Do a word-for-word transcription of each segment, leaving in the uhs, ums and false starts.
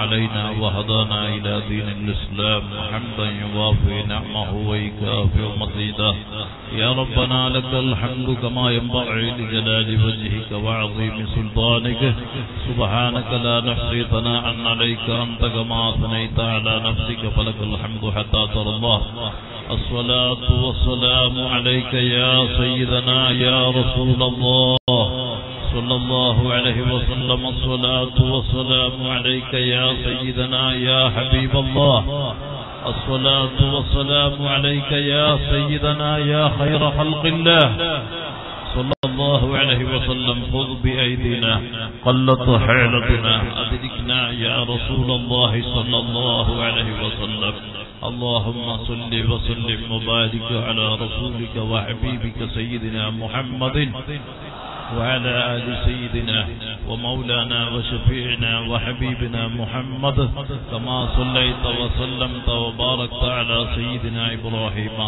علينا وهدانا إلى دين الإسلام حمدا يوافي نعمه ويكافئ مزيده. يا ربنا لك الحمد كما ينبغي لجلال وجهك وعظيم سلطانك. سبحانك لا نحصي ثناء عليك أنت كما أثنيت على نفسك، فلك الحمد حتى ترضى. الصلاة والسلام عليك يا سيدنا يا رسول الله صلى الله عليه وسلم، الصلاة والسلام عليك يا سيدنا يا حبيب الله، الصلاة والسلام عليك يا سيدنا يا خير خلق الله صلى الله عليه وسلم. خذ بأيدينا قلت حيلتنا، أدركنا يا رسول الله صلى الله عليه وسلم. اللهم صل وسلم وبارك على رسولك وحبيبك سيدنا محمد وعلى آل سيدنا ومولانا وشفيعنا وحبيبنا محمد، كما صليت وسلمت وباركت على سيدنا إبراهيم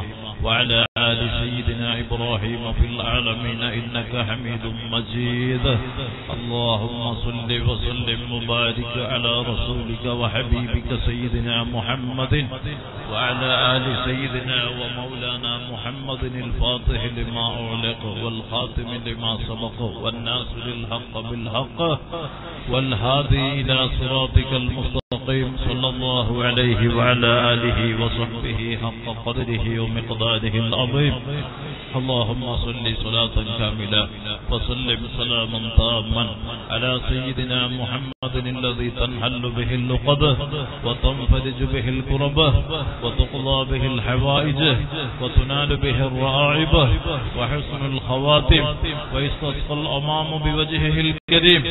وعلى آل سيدنا إبراهيم في العالمين إنك حميد مجيد. اللهم صل وسلم وبارك على رسولك وحبيبك سيدنا محمد وعلى آل سيدنا ومولانا محمد، الفاتح لما أغلق والخاتم لما سبق والناصر الحق بالحق والهادي إلى صراطك المستقيم، صلى الله عليه وعلى آله وصحبه حق قدره ومقداره العظيم. اللهم صل صلاة كاملة وسلم سلاما تاما على سيدنا محمد الذي تنحل به اللقبة وتنفرج به الكربة وتقضى به الحوائج وتنال به الرعائب وحسن الخواتم ويستسقى الأمام بوجهه الكريم،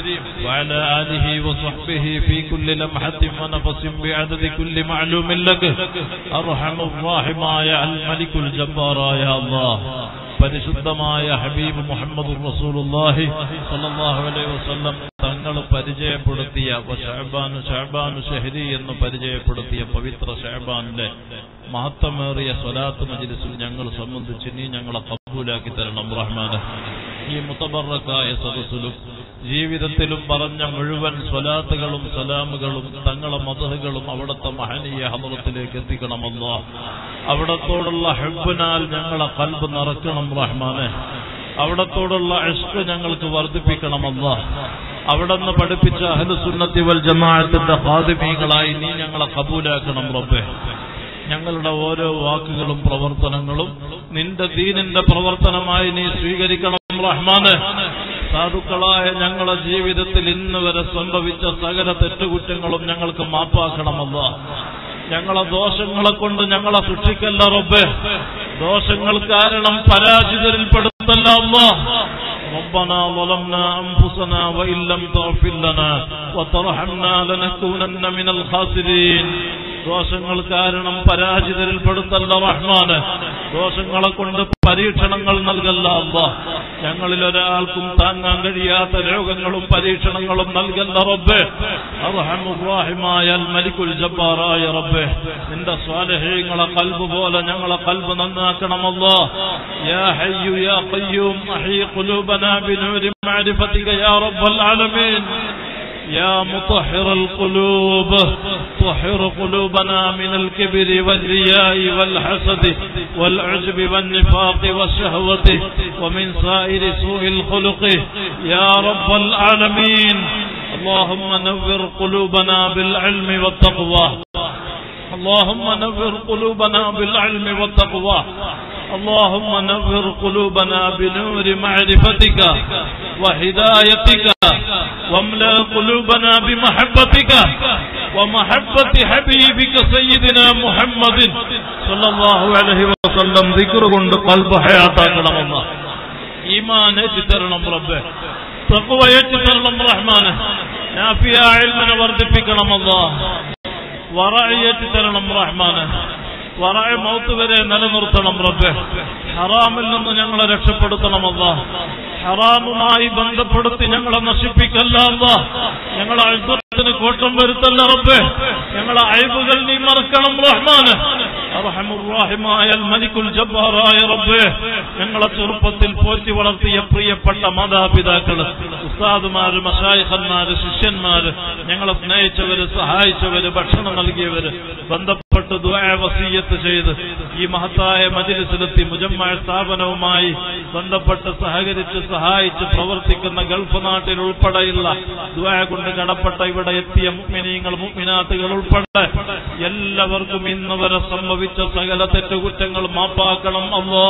وعلى آله وصحبه في كل لمحة ونفس بعدد كل معلوم لك. أرحم الراحم يا الملك الجبار يا الله، പരിശുദ്ധമായ ഹബീബ് മുഹമ്മദ് റസൂലുള്ളാഹി സ്വല്ലല്ലാഹു അലൈഹി വസല്ലം തങ്ങൾ പരിചയപ്പെടുത്തിയ ശഅബാനു ശഅബാനു ഷഹരി എന്ന് പരിചയപ്പെടുത്തിയ പവിത്ര ശഅബാനിലെ മഹത്വമേറിയ സ്വലാത്ത് മജ്ലിസിൽ ഞങ്ങൾ സംബന്ധിച്ച് നീ ഞങ്ങളെ ഖബൂലാക്കി തരണം റഹ്മാനേ. ഈ മുതബറക്കായ സദസ്സിലും ജീവിതത്തിലും പറഞ്ഞ മുഴുവൻ സ്വലാത്തുകളും സലാമുകളും തങ്ങളെ മദ്ഹകളും അവിടുത്തെ മഹനീയ ഹളറത്തിലേക്ക് എത്തിക്കണം അല്ലാഹ്. അവിടത്തോടുള്ള ഹബ്ബിനാൽ ഞങ്ങളെ ഖൽബ് നിറയ്ക്കണം റഹ്മാനേ. അവിടത്തോടുള്ള ഇഷ്ക് ഞങ്ങൾക്ക് വർദ്ധിപ്പിക്കണം അല്ലാഹ്. അവിടെ നിന്ന് പഠിപ്പിച്ച അഹ്ലുസുന്നത്തി വൽ ജമാഅത്തിന്റെ ഖാദിമീകളായി നീ ഞങ്ങളെ ഖബൂലാക്കണം റബ്ബേ. ഞങ്ങളുടെ ഓരോ വാക്കുകളും പ്രവർത്തനങ്ങളും നിന്റെ ദീനിന്റെ പ്രവർത്തനമായി നീ സ്വീകരിക്കണം റഹ്മാനേ. സാധുക്കളായ ഞങ്ങളുടെ ജീവിതത്തിൽ ഇന്ന് വരെ സംഭവിച്ച സകല തെറ്റുകുറ്റങ്ങളും ഞങ്ങൾക്ക് മാപ്പാക്കണമല്ല. ഞങ്ങളെ ദോഷങ്ങളെ കൊണ്ട് ഞങ്ങളെ ശിക്ഷിക്കല്ല റബ്ബേ. ദോഷങ്ങൾ കാരണം പരാജിതരിൽപ്പെടുത്തല്ല അല്ലാ. ربنا ظلمنا أنفسنا وإن لم تغفر لنا وترحمنا لنكونن من الخاسرين. ദോഷങ്ങൾ കാരണം പരാജിതരിൽപ്പെടുത്തല്ല റഹ്മാനേ. ദോഷങ്ങളെ കൊണ്ട് പരീക്ഷണങ്ങൾ നൽകല്ല അല്ലാ. ഞങ്ങളിൽ ഒരാൾക്കും താങ്ങാൻ കഴിയാത്ത രോഗങ്ങളും പരീക്ഷണങ്ങളും നൽകല്ല റബ്ബേ. അർഹമുർ റഹീമായ അൽ മലികുൽ ജബ്ബാറായ റബ്ബേ, നിന്റെ സ്വാലിഹീങ്ങളെ ഖൽബ് പോലെ ഞങ്ങളെ ഖൽബ് നന്നാക്കണം അല്ലാ. യാ ഹയ്യു യാ ഖയ്യൂം അഹീ ഖുലൂബനാ ബിനൂരി മഅരിഫതിക യാ റബ്ബൽ ആലമീൻ. يا مطهر القلوب طهر قلوبنا من الكبر والرياء والحسد والعجب والنفاق والشهوة ومن سائر سوء الخلق يا رب العالمين. اللهم نور قلوبنا بالعلم والتقوى. اللهم نور قلوبنا بالعلم والتقوى. اللهم نور قلوبنا بنور معرفتك وهدايتك، واملأ قلوبنا بمحبتك ومحبة حبيبك سيدنا محمد صلى الله عليه وسلم. ذكر قند قلب حياتك لله، إيمان يجترنم ربه، تقوى يجترنم رحمانه، نافيا علمنا وردفكنا الله، ورأي يجترنم رحمانه. വറായ മൗത്ത് വരെ നിലനിർത്തണം റബ്ബേ. ഹറാമിൽ നിന്ന് ഞങ്ങളെ രക്ഷപ്പെടുത്തണം അല്ലാഹ്. ഹറാമുമായി ബന്ധപ്പെടുത്തി ഞങ്ങളെ നശിപ്പിക്കല്ല അല്ലാഹ്. ഞങ്ങളെ അൽബത്തിന് കോട്ടം വരുത്തല്ല റബ്ബേ. ഞങ്ങളെ അയ്ബുകൾ നീ മറക്കണം റഹ്മാനേ. أرحم الراحم يا الملك الجبار يا ربي ഞങ്ങളെ ചെറുപ്പത്തിൽ പോറ്റി വളർത്തിയ പ്രിയപ്പെട്ട മാതാപിതാക്കൾ ഉസ്താദുമാർ മശായിഖന്മാർ ശിഷ്യന്മാർ ഞങ്ങളെ സ്നേഹിച്ചവർ സഹായിച്ചവർ ഭക്ഷണം നൽകിയവർ ബന്ധപ്പെട്ട് ദുആ വസിയത്ത് ചെയ്ത് ഈ മഹത്തായ മജ്‌ലിസിലെത്തി മുജമ്മഅ സ്ഥാപനവുമായി ബന്ധപ്പെട്ട് സഹകരിച്ച് സഹായിച്ച് പ്രവർത്തിക്കുന്ന ഗൾഫ് നാട്ടിൽ ഉൾപ്പെടെയുള്ള ദുആ കൊണ്ട് കടപ്പെട്ട ഇവിടെ എത്തിയ മുഅ്മിനീങ്ങൾ മുഅ്മിനാത്തുകൾ ഉൾപ്പെടെ എല്ലാവർക്കും ഇന്നുവരെ സംഭവിച്ച സകല തെറ്റുകുറ്റങ്ങൾ മാപ്പാക്കണം അല്ലാ.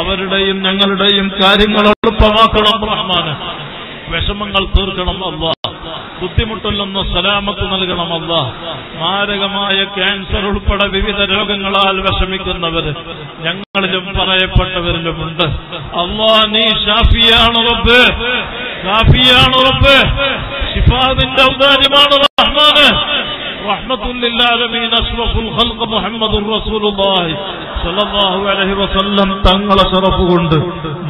അവരുടെയും ഞങ്ങളുടെയും കാര്യങ്ങൾ എളുപ്പമാക്കണം റഹ്മാനെ. വിഷമങ്ങൾ തീർക്കണം അല്ലാ. ബുദ്ധിമുട്ടില്ലെന്ന സലാമത്ത് നൽകണം അല്ലാ. മാരകമായ ക്യാൻസർ ഉൾപ്പെടെ വിവിധ രോഗങ്ങളാൽ വിഷമിക്കുന്നവര് ഞങ്ങളിലും പറയപ്പെട്ടവരിലുമുണ്ട് അല്ലാ. നീ ഷാഫിയാണ് റബ്ബേ, ഷാഫിയാണ് റബ്ബേ. ശിഫാഇന്റെ ഔദാര്യമാണ് റഹ്മാനെ. رحمة للعالمين أشرف الخلق محمد رسول الله صلى الله عليه وسلم تنقل شرفوند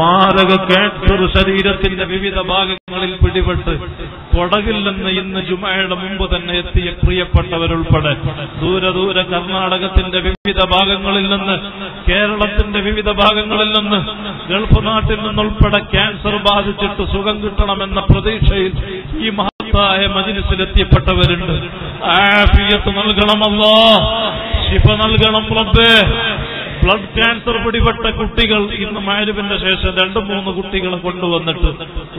مارغ كانسر ശരീരത്തിന്റെ വിവിധ ഭാഗങ്ങളിൽ പിടിപെട്ട് കൊടകിൽ നിന്ന് ഇന്ന് ജുമഅയുടെ മുമ്പ് തന്നെ എത്തിയ പ്രിയപ്പെട്ടവരുൾപ്പെടെ ദൂര ദൂര കർണാടകത്തിന്റെ വിവിധ ഭാഗങ്ങളിൽ നിന്ന് കേരളത്തിന്റെ വിവിധ ഭാഗങ്ങളിൽ നിന്ന് ഗൾഫ് നാട്ടിൽ നിന്നുൾപ്പെടെ ക്യാൻസർ ബാധിച്ചിട്ട് സുഖം കിട്ടണമെന്ന പ്രതീക്ഷയിൽ ഈ മഹത്തായ മജ്‌ലിസിലെത്തിപ്പെട്ടവരുണ്ട്. ആഫിയത്ത് നൽകണം അല്ലാ, ശിഫ നൽകണം റബ്ബേ. ബ്ലഡ് ക്യാൻസർ പിടിപെട്ട കുട്ടികൾ ഇന്ന് മഗ്‌രിബിന്റെ ശേഷം രണ്ടു മൂന്ന് കുട്ടികളെ കൊണ്ടുവന്നിട്ട്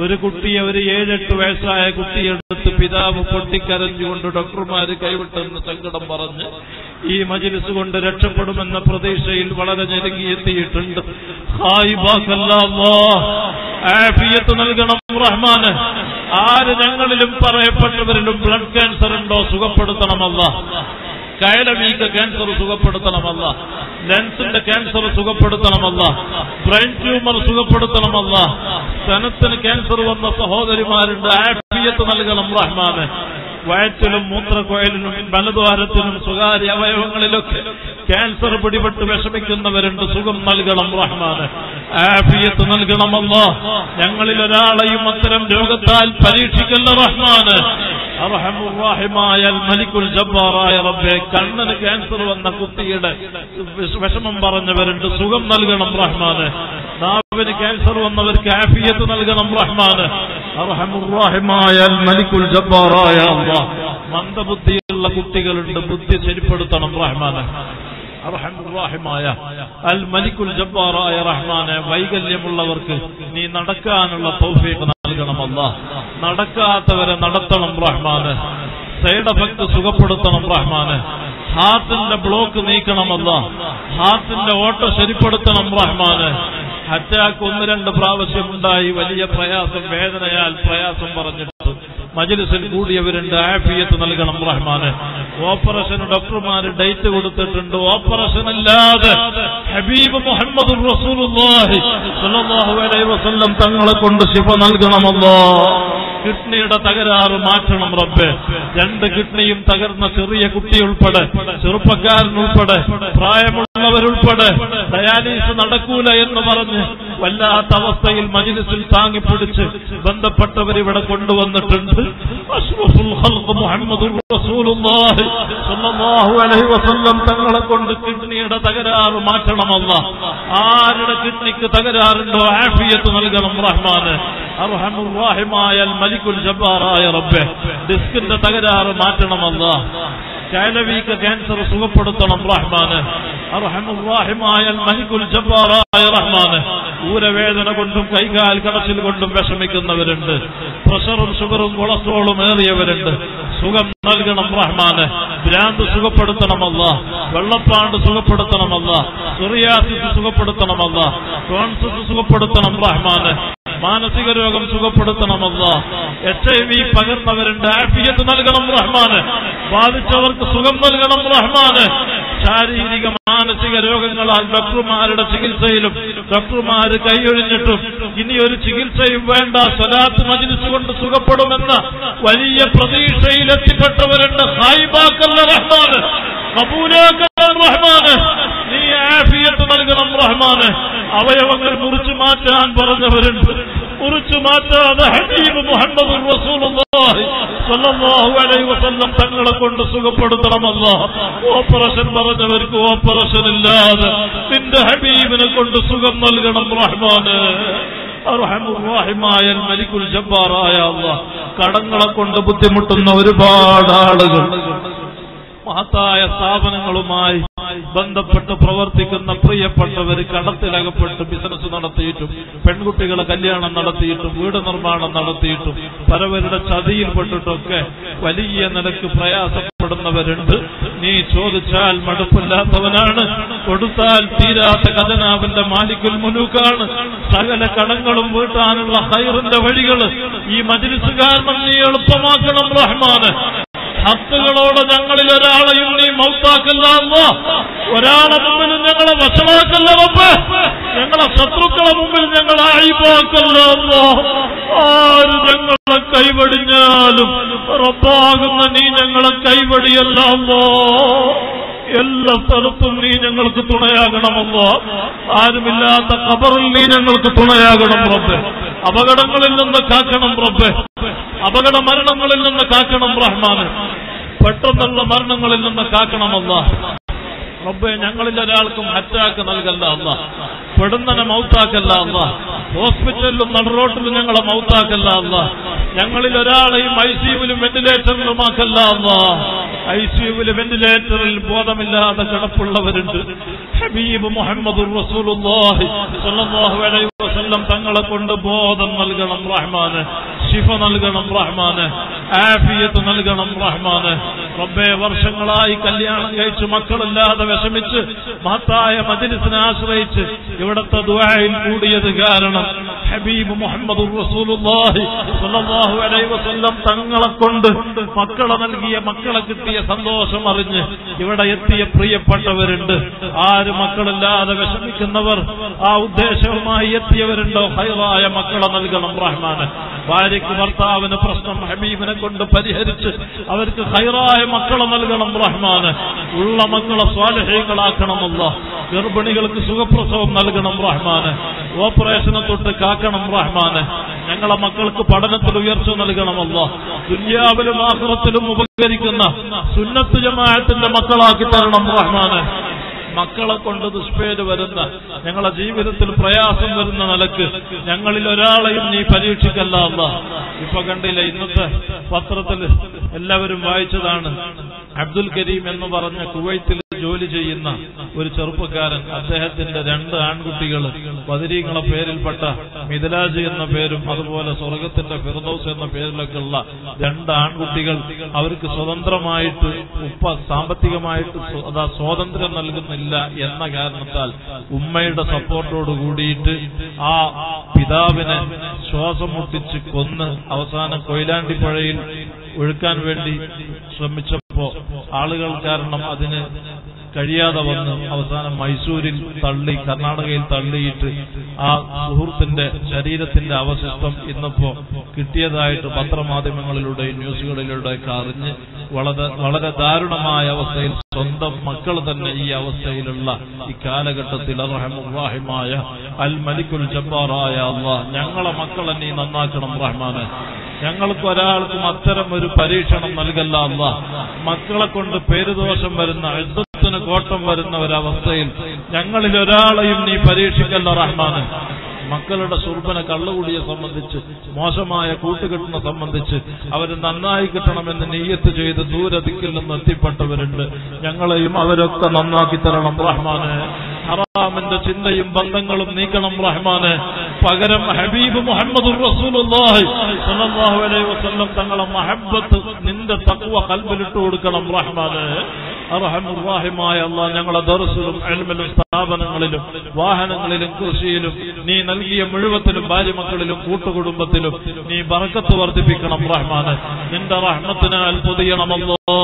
ഒരു കുട്ടിയെ ഒരു ഏഴെട്ട് വയസ്സായ കുട്ടിയെടുത്ത് പിതാവ് പൊട്ടിക്കരഞ്ഞുകൊണ്ട് ഡോക്ടർമാര് കൈവിട്ടെന്ന് സങ്കടം പറഞ്ഞ് ഈ മജ്‌ലിസ് കൊണ്ട് രക്ഷപ്പെടുമെന്ന പ്രതീക്ഷയിൽ വളരെ ഞെരുങ്ങിയെത്തിയിട്ടുണ്ട്. ആഫിയത്ത് നൽകണം റഹ്മാനെ. ആര് ഞങ്ങളിലും പറയപ്പെട്ടവരിലും ബ്ലഡ് ക്യാൻസർ ഉണ്ടോ സുഖപ്പെടുത്തണമല്ല. കയലവീക്ക് ക്യാൻസർ സുഖപ്പെടുത്തണമല്ല. ലെൻസിന്റെ ക്യാൻസർ സുഖപ്പെടുത്തണമല്ല. ബ്രെയിൻ ട്യൂമർ സുഖപ്പെടുത്തണമല്ല. സ്തനത്തിന് ക്യാൻസർ വന്ന സഹോദരിമാരുണ്ട്, ആഫിയത്ത് നൽകണം റഹ്മാനെ. വയറ്റിലും മൂത്രക്കോയലിനും ബലദ്വാരത്തിനും സ്വകാര്യ അവയവങ്ങളിലൊക്കെ ക്യാൻസർ പിടിപെട്ട് വിഷമിക്കുന്നവരുണ്ട്, സുഖം നൽകണം റഹ്മാനെ. ആഫിയത്ത് നൽകണം അല്ലാ. ഞങ്ങളിൽ ഒരാളെയും അത്തരം രോഗത്താൽ പരീക്ഷിക്കല്ല റഹ്മാനെ. അർഹമുർ റഹീമായ മലിക്കുൽ ജബ്ബാറായ റബ്ബേ, കണ്ണിന് ക്യാൻസർ വന്ന കുട്ടിയുടെ വിഷമം പറഞ്ഞവരുണ്ട്, സുഖം നൽകണം റഹ്മാനെ. നാവിന് ക്യാൻസർ വന്നവർക്ക് ആഫിയത്ത് നൽകണം റഹ്മാനെ. അർഹമുർ റഹീമായ മലിക്കുൽ ജബ്ബാറായ അല്ലാഹ്, മന്ദബുദ്ധിയുള്ള കുട്ടികളുണ്ട്, ബുദ്ധി ശരിപ്പെടുത്തണം റഹ്മാനെ. വൈകല്യമുള്ളവർക്ക് നീ നടക്കാനുള്ള തൗഫീഖ് നൽകണം അല്ലാഹ്. നടക്കാത്തവരെ നടത്തണം റഹ്മാനെ. സൈഡ് എഫക്ട് സുഖപ്പെടുത്തണം റഹ്മാനെ. ഹാർട്ടിന്റെ ബ്ലോക്ക് നീക്കണം അല്ലാഹ്. ഹാർട്ടിന്റെ ഓട്ട ശരിപ്പെടുത്തണം റഹ്മാനെ. അറ്റാക്ക് ഒന്ന് രണ്ട് പ്രാവശ്യം ഉണ്ടായി വലിയ പ്രയാസം, വേദനയാൽ പ്രയാസം പറഞ്ഞിട്ട് മജ്‌ലിസിൽ കൂടിയവരുണ്ട്, ആഫിയത്ത് നൽകണം റഹ്മാനെ. ഓപ്പറേഷന് ഡോക്ടർമാർ ഡേറ്റ് കൊടുത്തിട്ടുണ്ട്, ഓപ്പറേഷൻ അല്ലാതെ ഹബീബ് മുഹമ്മദ് റസൂലുള്ളാഹി സ്വല്ലല്ലാഹു അലൈഹി വസല്ലം തങ്ങളെ കൊണ്ട് ശിഫ നൽകണം അല്ലാഹ്. കിഡ്നിയുടെ തകരാറ് മാറ്റണം റബ്ബേ. രണ്ട് കിഡ്നിയും തകർന്ന ചെറിയ കുട്ടിയുൾപ്പെടെ ചെറുപ്പക്കാരനുൾപ്പെടെ പ്രായമുള്ളവരുൾപ്പെടെ ഡയാലിസിസ് നടക്കൂല എന്ന് പറഞ്ഞ് വല്ലാത്ത അവസ്ഥയിൽ മജ്‌ലിസിൽ താങ്ങിപ്പിടിച്ച് ബന്ധപ്പെട്ടവരിവിടെ കൊണ്ടുവന്നിട്ടുണ്ട്. അഷ്റഫുൽ ഖൽഖ് മുഹമ്മദുർ റസൂലുള്ളാഹി സ്വല്ലല്ലാഹു അലൈഹി വസല്ലം തങ്ങളെ കൊണ്ട് കിഡ്നിയുടെ തകരാറ് മാറ്റണം അല്ലാഹ്. ആരുടെ കിഡ്നിക്ക് തകരാറുണ്ടോ ആഫിയത്ത് നൽകണം റഹ്മാനെ. അർഹമുർ റഹീമായ മലിക്കുൽ ജബ്ബാറായ റബ്ബേ, ഡിസ്കിന്റെ തകരാറ് മാറ്റണം അല്ലാഹ്. കാലവീക്ക് ക്യാൻസർ സുഖപ്പെടുത്തണം റഹ്മാനെ. അർഹമുർ റഹീമായ മലിക്കുൽ ജബ്ബാറായ റഹ്മാനെ. ഊരവേദന കൊണ്ടും കൈകാൽ കടച്ചിൽ കൊണ്ടും വിഷമിക്കുന്നവരുണ്ട്, പ്രഷറും ഷുഗറും കൊളസ്ട്രോളും ഏറിയവരുണ്ട്, സുഖം നൽകണം റഹ്മാനെ. ഭ്രാന്ത് സുഖപ്പെടുത്തണമല്ല. വെള്ളപ്പാണ്ട് സുഖപ്പെടുത്തണമല്ല. സോറിയാസിസ് സുഖപ്പെടുത്തണമല്ല. കോൺസസ് സുഖപ്പെടുത്തണം റഹ്മാനെ. മാനസിക രോഗം സുഖപ്പെടുത്തണമല്ല. എച്ച് ഐ വി പകർന്നവരുണ്ട്, ആഫിയത്ത് നൽകണം റഹ്മാനെ. ബാധിച്ചവർക്ക് സുഖം നൽകണം റഹ്മാനെ. ശാരീരിക മാനസിക രോഗങ്ങളാൽ ഡോക്ടർമാരുടെ ചികിത്സയിലും ഡോക്ടർമാർ കൈയൊഴിഞ്ഞിട്ടും ഇനി ഒരു ചികിത്സയും വേണ്ട, സ്വലാത്ത് മജ്‌ലിസ് കൊണ്ട് സുഖപ്പെടുമെന്ന വലിയ പ്രതീക്ഷയിലെത്തിപ്പെട്ടവരുണ്ട്, സായിബാക്കല്ല റഹ്മാനെ. കബൂലാക്കല്ല റഹ്മാനെ. നീ ആഫിയത്ത് നൽകണം റഹ്മാനെ. അവയവങ്ങൾ മുറിച്ചു മാറ്റാൻ പറഞ്ഞവരുണ്ട്, കുറിച്ചു മാറ്റാതെ ഹബീബ് മുഹമ്മദ് റസൂലുള്ളാഹി സ്വല്ലല്ലാഹു അലൈഹി വസല്ലം തങ്ങളെ കൊണ്ട് സുഖപ്പെടുത്തണം അല്ലാഹ്. ഓപ്പറേഷൻ പറഞ്ഞവർക്ക് ഓപ്പറേഷൻ ഇല്ലാതെ നിന്റെ ഹബീബിനെ കൊണ്ട് സുഖം നൽകണം റഹ്മാനേ. അർഹമുർറഹീമായ മലികുൽ ജബ്ബാറായ അല്ലാഹ്, കടങ്ങളെ കൊണ്ട് ബുദ്ധിമുട്ടുന്ന ഒരുപാട് ആളുകൾ മഹത്തായ സ്ഥാപനങ്ങളുമായി ബന്ധപ്പെട്ട് പ്രവർത്തിക്കുന്ന പ്രിയപ്പെട്ടവർ കടത്തിലകപ്പെട്ട് ബിസിനസ് നടത്തിയിട്ടും പെൺകുട്ടികളെ കല്യാണം നടത്തിയിട്ടും വീട് നിർമ്മാണം നടത്തിയിട്ടും പലവരുടെ ചതിയിൽപ്പെട്ടിട്ടൊക്കെ വലിയ നിലയ്ക്ക് പ്രയാസപ്പെടുന്നവരുണ്ട്. നീ ചോദിച്ചാൽ മടുപ്പില്ലാത്തവനാണ്, കൊടുത്താൽ തീരാത്ത ഖജനാവിന്റെ മാലിക്കുൽ മുലൂക്കാണ്. സകല കടങ്ങളും വീട്ടാനുള്ള ഹൈറിന്റെ വഴികൾ ഈ മജ്‌ലിസ് കാരണം നീ എളുപ്പമാക്കണം റഹ്മാനെ. ഹത്തുകളോട് ഞങ്ങളിൽ ഒരാളെയും നീ മൗത്താക്കല്ല അല്ലാഹ്, ഒരാളെ മുമ്പിലും ഞങ്ങളെ വശമാക്കല്ല റബ്ബേ, ഞങ്ങളെ ശത്രുക്കളെ മുമ്പിൽ ഞങ്ങളെ അയ്യിബാക്കല്ല അല്ലാഹ്. ആര് ഞങ്ങളെ കൈവടിഞ്ഞാലും റബ്ബാകുന്ന നീ ഞങ്ങളെ കൈവടിയല്ല അല്ലാഹ്. എല്ലാ സ്ഥലത്തും നീ ഞങ്ങൾക്ക് തുണയാകണമല്ലോ. ആരുമില്ലാത്ത ഖബറിൽ നീ ഞങ്ങൾക്ക് തുണയാകണം റബ്ബേ. അപകടങ്ങളിൽ നിന്ന് കാക്കണം റബ്ബേ, അപകട മരണങ്ങളിൽ നിന്ന് കാക്കണം റഹ്മാനെ, പെട്ടെന്നുള്ള മരണങ്ങളിൽ നിന്ന് കാക്കണമല്ലോ റബ്ബേ. ഞങ്ങളിൽ ഒരാൾക്കും അറ്റാക്ക് നൽകല്ല അല്ലാഹ്, പെടുന്നനെ മൗത്താക്കല്ല അല്ലാഹ്, ഹോസ്പിറ്റലിലും നടുറോട്ടിലും ഞങ്ങളെ മൗത്താക്കല്ല അല്ലാഹ്. ഞങ്ങളിൽ ഒരാളെയും ഐ സിയുവിലും വെന്റിലേറ്ററിലുമാക്കല്ല അല്ലാഹ്. ഐ സിയുവിലെ വെന്റിലേറ്ററിൽ ബോധമില്ലാതെ കിടപ്പുള്ളവരുണ്ട്. ഹബീബ് മുഹമ്മദ് റസൂലുള്ളാഹി സ്വല്ലല്ലാഹു അലൈഹി വസല്ലം തങ്ങളെ കൊണ്ട് ബോധം നൽകണം റഹ്മാനെ, ശിഫ നൽകണം റഹ്മാനെ, ആഫിയത്ത് നൽകണം റഹ്മാനെ റബ്ബേ. വർഷങ്ങളായി കല്യാണം കഴിച്ച് മക്കളില്ലാതെ വിഷമിച്ച് മഹത്തായ മജ്‌ലിസിനെ ആശ്രയിച്ച് ഇവിടുത്തെ ദുആയിൽ കൂടിയത് കാരണം ഹബീബ് മുഹമ്മദ് റസൂലുള്ളാഹി സ്വല്ലല്ലാഹു അലൈഹി വസല്ലം തങ്ങളെ കൊണ്ട് മക്കളെ നൽകിയ മക്കളെ കിട്ടിയ സന്തോഷം അറിഞ്ഞ് ഇവിടെ എത്തിയ പ്രിയപ്പെട്ടവരുണ്ട്. ആര് മക്കളില്ലാതെ വിഷമിക്കുന്നവർ ആ ഉദ്ദേശവുമായി എത്തിയവരുണ്ടോ ഹൈറായ മക്കളെ നൽകണം റഹ്മാനെ. ഭാര്യയ്ക്ക് ഭർത്താവിന് പ്രശ്നം ഹബീബിനെ കൊണ്ട് പരിഹരിച്ച് അവർക്ക് ഹൈറായ മക്കളെ നൽകണം റഹ്മാനെ. ഉള്ള മക്കളെ സ്വാലിഹീകളാക്കണം അല്ലാഹ്. ഗർഭിണികൾക്ക് സുഖപ്രസവം നൽകണം റഹ്മാനെ. ഓപ്പറേഷനെ തൊട്ട് കാക്കണം റഹ്മാനെ. ഞങ്ങളെ മക്കൾക്ക് പഠനത്തിൽ ഉയർച്ച നൽകണം അല്ലാഹ്. ദുനിയാവിലും ആഖിറത്തിലും ഉപകരിക്കുന്ന സുന്നത്ത് ജമാഅത്തിന്റെ മക്കളാക്കി തരണം റഹ്മാനെ. മക്കളെ കൊണ്ട് ദുഷ്പേര് വരുന്ന ഞങ്ങളെ ജീവിതത്തിൽ പ്രയാസം വരുന്ന നിലക്ക് ഞങ്ങളിൽ ഒരാളെയും നീ പരീക്ഷിക്കല്ല അല്ലാഹ്. ഇപ്പൊ കണ്ടില്ലേ, ഇന്നത്തെ പത്രത്തിൽ എല്ലാവരും വായിച്ചതാണ്, അബ്ദുൽ കരീം എന്ന് പറഞ്ഞ കുവൈത്തിൽ ജോലി ചെയ്യുന്ന ഒരു ചെറുപ്പക്കാരൻ, അദ്ദേഹത്തിന്റെ രണ്ട് ആൺകുട്ടികൾ ബദരീങ്ങളെ പേരിൽപ്പെട്ട മിഥിലാജ് എന്ന പേരും അതുപോലെ സ്വർഗത്തിന്റെ ഫിർദൗസ് എന്ന പേരിലൊക്കെ ഉള്ള രണ്ട് ആൺകുട്ടികൾ, അവർക്ക് സ്വതന്ത്രമായിട്ട് ഉപ്പ സാമ്പത്തികമായിട്ട് സ്വാതന്ത്ര്യം നൽകുന്നില്ല എന്ന കാരണത്താൽ ഉമ്മയുടെ സപ്പോർട്ടോട് കൂടിയിട്ട് ആ പിതാവിനെ ശ്വാസം മുട്ടിച്ച് കൊന്ന് അവസാനം കൊയിലാണ്ടി പുഴയിൽ ഒഴുക്കാൻ വേണ്ടി ശ്രമിച്ചപ്പോ ആളുകൾ കാരണം അതിന് കഴിയാതെ വന്ന് അവസാനം മൈസൂരിൽ തള്ളി കർണാടകയിൽ തള്ളിയിട്ട് ആ സുഹൃത്തിന്റെ ശരീരത്തിന്റെ അവശിഷ്ടം ഇന്നിപ്പോ കിട്ടിയതായിട്ട് പത്രമാധ്യമങ്ങളിലൂടെയും ന്യൂസുകളിലൂടെയൊക്കെ അറിഞ്ഞ് വളരെ വളരെ ദാരുണമായ അവസ്ഥയിൽ സ്വന്തം മക്കൾ തന്നെ ഈ അവസ്ഥയിലുള്ള ഈ കാലഘട്ടത്തിൽ റഹ്മുർറഹീമായ അൽ മലിക്കുൽ ജബ്ബാറായ അല്ലാഹ് ഞങ്ങളെ മക്കളെ നീ നന്നാക്കണം റഹ്മാനെ. ഞങ്ങൾക്ക് ഒരാൾക്കും അത്തരം ഒരു പരീക്ഷണം നൽകല്ല അല്ലാഹ്. മക്കളെ കൊണ്ട് പേരുദോഷം വരുന്ന ഇസ്സത്തിന് കോട്ടം വരുന്ന ഒരവസ്ഥയിൽ ഞങ്ങളിൽ ഒരാളെയും നീ പരീക്ഷിക്കല്ല റഹ്മാനെ. മക്കളുടെ സുർബന കള്ളുകൂടിയെ സംബന്ധിച്ച് മോശമായ കൂട്ടുകെട്ടിനെ സംബന്ധിച്ച് അവർ നന്നായി കിട്ടണമെന്ന് നിയ്യത്ത് ചെയ്ത് ദൂരദിക്കിൽ നിന്ന് എത്തിപ്പെട്ടവരുണ്ട്. ഞങ്ങളെയും അവരൊക്കെ നന്നാക്കി തരണം റഹ്മാനെ. ഹറാമിന്റെ ചിന്തയും ബന്ധങ്ങളും നീക്കണം റഹ്മാനെ. പകരം ഹബീബ് മുഹമ്മദ് റസൂലുള്ളാഹി സ്വല്ലല്ലാഹു അലൈഹി വസല്ലം തങ്ങളെ മഹബ്ബത്ത് നിന്റെ തഖ്വ ഖൽബിലിട്ട് കൊടുക്കണം റഹ്മാനെ. അർഹമുർ റഹീമായ അല്ലാഹ് ഞങ്ങളെ ദർസിലും ഇൽമിലും സ്ഥാപനങ്ങളിലും വാഹനങ്ങളിലും കൃഷിയിലും നീ നൽകിയ മുഴുവത്തിലും ഭാര്യമക്കളിലും കൂട്ടുകുടുംബത്തിലും നീ ബറക്കത്ത് വർദ്ധിപ്പിക്കണം റഹ്മാനെ. നിന്റെ റഹ്മത്തിനാൽ പൊതിയണം അല്ലാഹ്.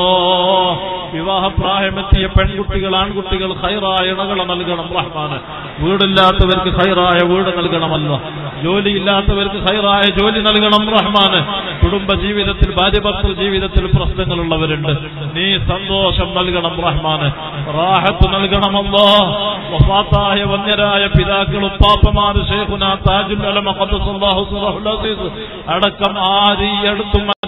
വിവാഹപ്രായമെത്തിയ പെൺകുട്ടികൾ ആൺകുട്ടികൾ ഖൈറായ ഇണകളെ നൽകണം റഹ്മാനെ. വീടില്ലാത്തവർക്ക് ഖൈറായ വീട് നൽകണമല്ലോ. ജോലിയില്ലാത്തവർക്ക് ഖൈറായ ജോലി നൽകണം റഹ്മാനെ. കുടുംബ ജീവിതത്തിൽ ഭാര്യ ഭർത്തൃ ജീവിതത്തിൽ പ്രശ്നങ്ങളുള്ളവരുണ്ട്, നീ സന്തോഷം നൽകണം റഹ്മാനെ. റാഹത്ത് നൽകണമല്ലോ. വഫാത്തായ വന്യരായ പിതാക്കൾ, ഉപ്പാപ്പമാർ, ശൈഖുനാ താജുൽ ഉലമ ഖദ്ദസല്ലാഹു സറഹുൽ അസീസ് അടക്കം ആരി എടുത്തും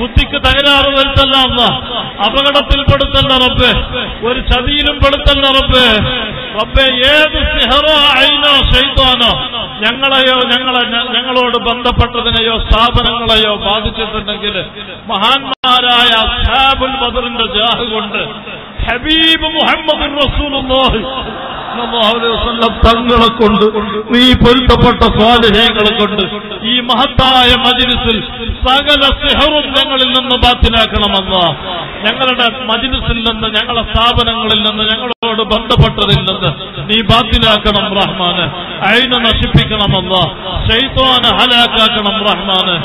ബുദ്ധിക്ക് തകരാറ് വരുത്തല്ല അല്ലാഹ്, അപകടത്തിൽ പെടുത്തല്ല റബ്ബേ, ഒരു ചതിയിലും പെടുത്തല്ല റബ്ബേ. റബ്ബേ, ഏത് സിഹറോ ഐനോ ശൈത്താനോ ഞങ്ങളെയോ ഞങ്ങളെ ഞങ്ങളോട് ബന്ധപ്പെട്ടതിനെയോ സ്ഥാപനങ്ങളെയോ ബാധിച്ചിട്ടുണ്ടെങ്കിൽ മഹാന്മാരായ അസ്ഹാബുൽ ബദറിന്റെ ജാഹ് കൊണ്ട് ഹബീബ് മുഹമ്മദ് റസൂലുള്ളാഹി തങ്ങളെ കൊണ്ട് നീ പൊരുത്തപ്പെട്ട സ്വാലിഹ്യങ്ങളെ കൊണ്ട് ഈ മഹത്തായ മജ്‌ലിസിൽ സകല സിഹറും ഞങ്ങളിൽ നിന്ന് ബാത്തിലാക്കണമെന്ന്, ഞങ്ങളുടെ മജ്‌ലിസിൽ നിന്ന് ഞങ്ങളുടെ സ്ഥാപനങ്ങളിൽ നിന്ന് ഞങ്ങളോട് ബന്ധപ്പെട്ടതിൽ നിന്ന് നീ ബാത്തിലാക്കണം റഹ്മാന്. ഐന നശിപ്പിക്കണമെന്ന്, ശൈത്വാനെ ഹലാക്കാക്കണം റഹ്മാന്.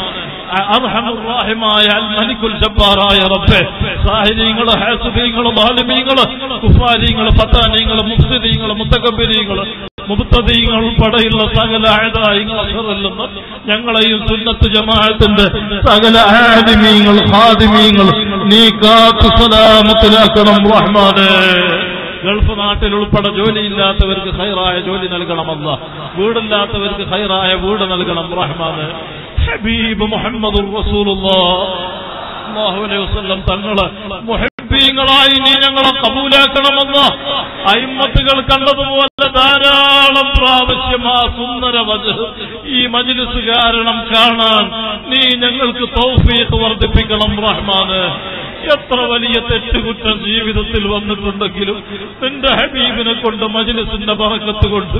അർഹമുറാഹിമായ അൽമലിക്കുൽ ജബ്ബാറായ റബ്ബേ, സാഹിരീങ്ങള്, ഹാസിബീങ്ങള്, ബാലിമീങ്ങള്, കുഫാരീങ്ങള്, ഫത്താനീങ്ങള്, മുഫ്സിദീങ്ങള്, മുത്തകബ്ബിരീങ്ങള്, മുബ്തദീങ്ങൾ ഉൾപ്പെടെയുള്ള സകല അഅദാഇകളെ ശർറിൽ നിന്ന് ഞങ്ങളെയും സുന്നത്ത് ജമാഅത്തിന്റെ സകല ആലിമീങ്ങൾ, ഖാദിമീങ്ങൾ നീ കാത്തു സലാമത്തിലാക്കണം റഹ്മാനേ. ഗൾഫ് നാട്ടിൽ ഉൾപ്പെടെ ജോലിയില്ലാത്തവർക്ക് ഖൈറായ ജോലി നൽകണം അല്ലാഹ്, വീടില്ലാത്തവർക്ക് ഖൈറായ വീട് നൽകണം റഹ്മാനേ. ഹബീബ് മുഹമ്മദ് റസൂലുള്ളാഹി അലൈഹി വസല്ലം തങ്ങളെ മുഹബ്ബീങ്ങളായി നീ ഞങ്ങളെ കബൂലാക്കണമെന്ന് അയിമ്മത്തുകൾ കണ്ടതുപോലെ ധാരാളം പ്രാവശ്യം ആ സുന്ദര വജ്ഹ് ഈ മജ്‌ലിസ് കാരണം കാണാൻ നീ ഞങ്ങൾക്ക് തൗഫീഖ് വർദ്ധിപ്പിക്കണം റഹ്മാന്. എത്ര വലിയ തെറ്റുകുറ്റം ജീവിതത്തിൽ വന്നിട്ടുണ്ടെങ്കിലും നിന്റെ ഹബീബിനെ കൊണ്ട് മജ്‌ലിസിന്റെ ബറക്കത്ത് കൊണ്ട്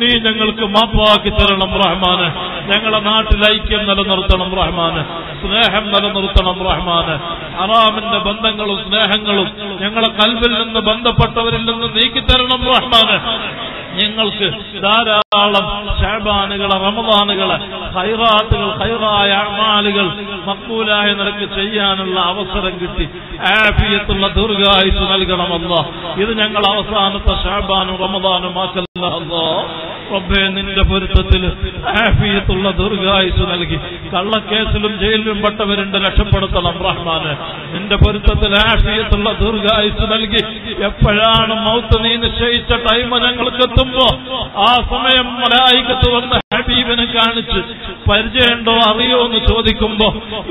നീ ഞങ്ങൾക്ക് മാപ്പാക്കി തരണം റഹ്മാന്. ഞങ്ങളുടെ നാട്ടിൽ ഐക്യം നിലനിർത്തണം റഹ്മാന്, സ്നേഹം നിലനിർത്തണം റഹ്മാന്. ഹറാമിന്റെ ബന്ധങ്ങളും സ്നേഹങ്ങളും ഞങ്ങളെ കൽബിൽ നിന്ന് ബന്ധപ്പെട്ടവരിൽ നിന്ന് നീക്കിത്തരണം റഹ്മാന്. ഞങ്ങൾക്ക് ധാരാളം ശഅബാനുകളെ, റമദാനുകളെ, ഖൈറാത്തുകൾ, ഖൈറായ അഅ്മാലുകൾ മഖ്ബൂലായ നിലക്ക് ചെയ്യാനുള്ള അവസരം കിട്ടി ആഫിയത്തുള്ള ദീർഘായുസ്സ് നൽകണം അല്ലാഹ്. ഇത് ഞങ്ങൾ അവസാനത്തെ ശഅബാനും റമദാനും ആക്കല്ല അല്ലാഹ്. റബ്ബേ, നിന്റെ പൊരുത്തത്തിൽ ആഫിയത്തുള്ള ദീർഘായുസ്സ് നൽകി കള്ളക്കേസിലും ജയിലിലും പെട്ടവരുണ്ട്, രക്ഷപ്പെടുത്തണം റഹ്മാനെ. നിന്റെ പൊരുത്തത്തിൽ ആഫിയത്തുള്ള ദീർഘായുസ്സ് നൽകി എപ്പോഴാണ് മൗത്ത് നീ നിശ്ചയിച്ച ടൈം ഞങ്ങൾക്ക് എത്തുമ്പോ ആ സമയം മലായികത്ത് വന്ന് ഹബീബിനെ കാണിച്ച് പരിചയമുണ്ടോ അറിയോ എന്ന് ചോദിക്കുമ്പോ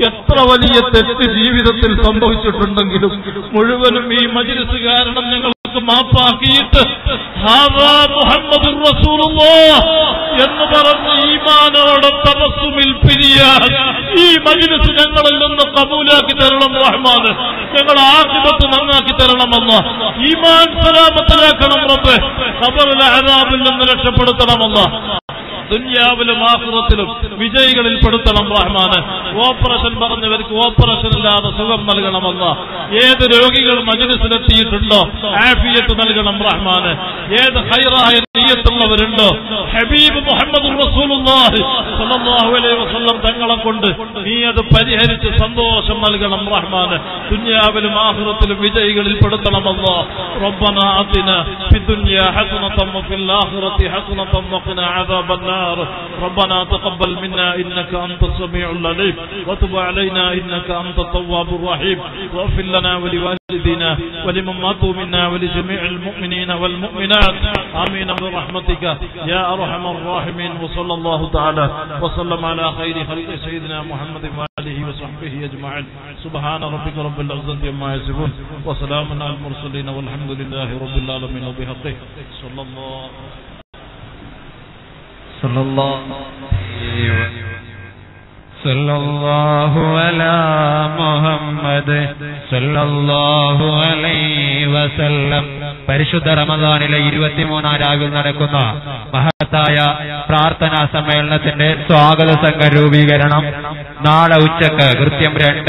എത്ര വലിയ തെറ്റ് ജീവിതത്തിൽ സംഭവിച്ചിട്ടുണ്ടെങ്കിലും മുഴുവനും ഈ മജ്‌ലിസ് കാരണം ഞങ്ങൾക്ക് മാപ്പാക്കിയിട്ട് ഹാദാ മുഹമ്മദുർ റസൂലുള്ളാഹ് എന്ന് പറഞ്ഞ് ഈമാനോടെ തബസ്സുമിൽ പിരിയാൻ ഈ മജ്‌ലിസ് ഞങ്ങളിൽ നിന്ന് കബൂലാക്കി തരണം റഹ്മാന്. ഞങ്ങളെ ആഖിബത്ത് നന്നാക്കി തരണമെന്ന്, ഈമാൻ സലാമത്തിലാക്കണം റബ്ബേ, ഖബറിലെ അദാബിൽ നിന്ന് രക്ഷപ്പെടുത്തണമെന്ന്, ദുനിയാവിലും ആഖിറത്തിലും വിജയികളിൽ പെടുത്തണം റഹ്മാന്. ഓപ്പറേഷൻ പറഞ്ഞവർക്ക് ഓപ്പറേഷൻ ഇല്ലാതെ സുഖം നൽകണമെന്ന്, ഏത് രോഗികൾ മജ്‌ലിസിലെത്തിയിട്ടുണ്ടോ ആഫിയത്ത് നൽകണം റഹ്മാന്. ഏത് ഖൈറായ നിയ്യത്തുള്ളവരുണ്ടോ ഹബീബ് മുഹമ്മദ് റസൂലുള്ളാഹി സ്വല്ലല്ലാഹു അലൈഹി വസല്ലം തങ്ങളെ കൊണ്ട് നീ അത് പരിഹരിച്ച് സന്തോഷം നൽകണം റഹ്മാന്. ദുനിയാവിലും ആഖിറത്തിലും വിജയികളിൽ പെടുത്തണമെന്ന്. റബ്ബനാ അതിനാ ഫിദ്ദുനിയാ ഹസനതൻ വഫിൽ ആഖിറതി ഹസനതൻ വഖിനാ അദാബന്നാർ. ربنا تقبل منا إنك أنت السميع العليم وتب علينا إنك أنت التواب الرحيم واغفر لنا ولوالدينا ولمن ماتوا منا ولجميع المؤمنين والمؤمنات آمين برحمتك يا أرحم الراحمين. وصلى الله تعالى وسلم على خير خلق سيدنا محمد وآله وصحبه أجمعين. سبحان ربك رب العزة عما يصفون وسلام على المرسلين والحمد لله رب العالمين وبحقه صلى الله صلى الله صلى الله على محمد صلى الله عليه وسلم. പരിശുദ്ധ റമദാനിലെ ഇരുപത്തിമൂന്നാം രാവിൽ നടക്കുന്ന മഹത്തായ പ്രാർത്ഥനാ സമ്മേളനത്തിന്റെ സ്വാഗത സംഘ രൂപീകരണം നാളെ ഉച്ചക്ക് കൃത്യം രണ്ട്